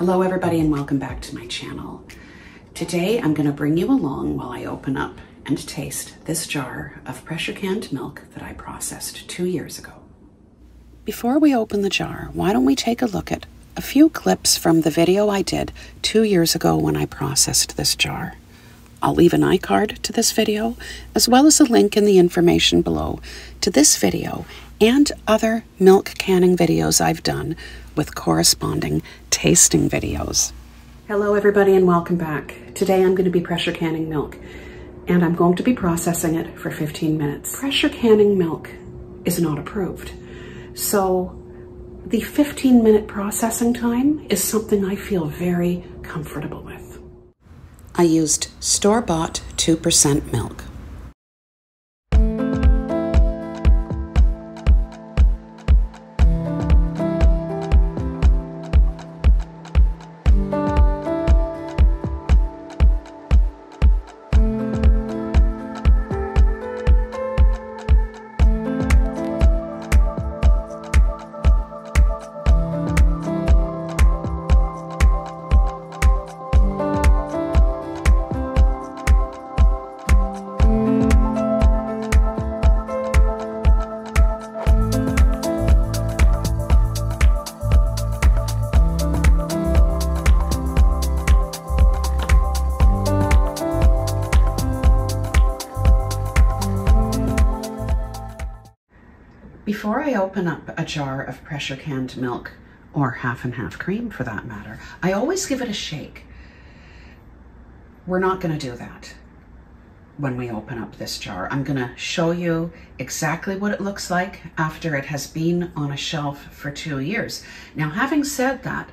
Hello everybody and welcome back to my channel. Today I'm going to bring you along while I open up and taste this jar of pressure canned milk that I processed 2 years ago. Before we open the jar, why don't we take a look at a few clips from the video I did 2 years ago when I processed this jar. I'll leave an iCard to this video as well as a link in the information below to this video and other milk canning videos I've done with corresponding tasting videos. Hello everybody and welcome back. Today I'm going to be pressure canning milk and I'm going to be processing it for 15 minutes. Pressure canning milk is not approved. So the 15-minute processing time is something I feel very comfortable with. I used store-bought 2% milk. Before I open up a jar of pressure canned milk, or half and half cream for that matter, I always give it a shake. We're not going to do that when we open up this jar. I'm going to show you exactly what it looks like after it has been on a shelf for 2 years. Now, having said that,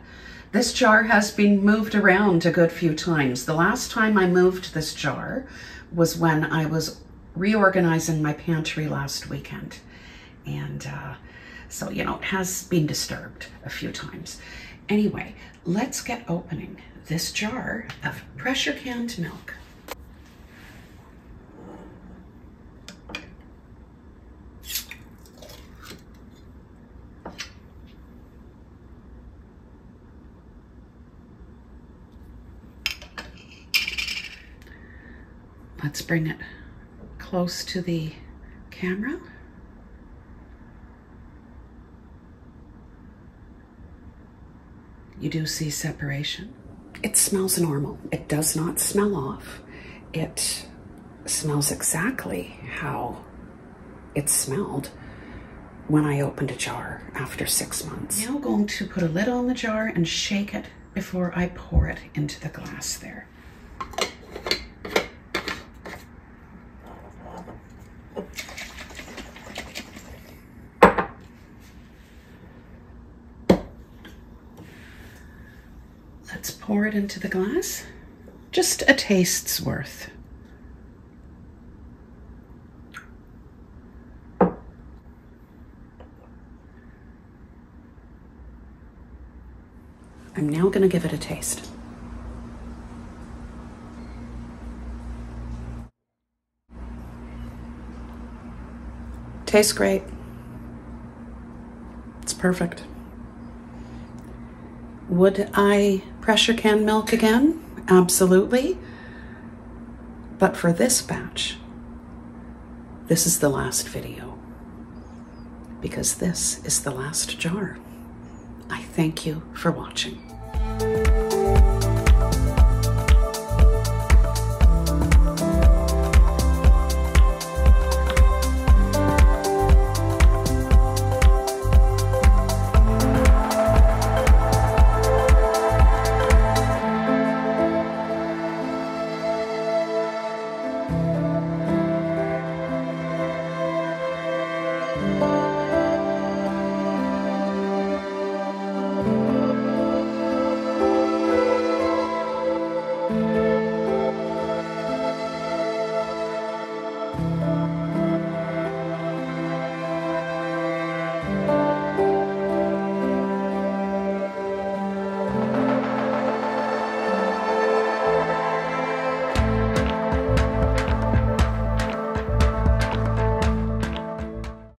this jar has been moved around a good few times. The last time I moved this jar was when I was reorganizing my pantry last weekend. And so, you know, it has been disturbed a few times. Anyway, let's get opening this jar of pressure canned milk. Let's bring it close to the camera. You do see separation. It smells normal. It does not smell off. It smells exactly how it smelled when I opened a jar after 6 months. Now going to put a lid on the jar and shake it before I pour it into the glass there. Let's pour it into the glass, just a taste's worth. I'm now going to give it a taste. Tastes great. It's perfect. Would I pressure can milk again? Absolutely. But for this batch, this is the last video because this is the last jar. I thank you for watching.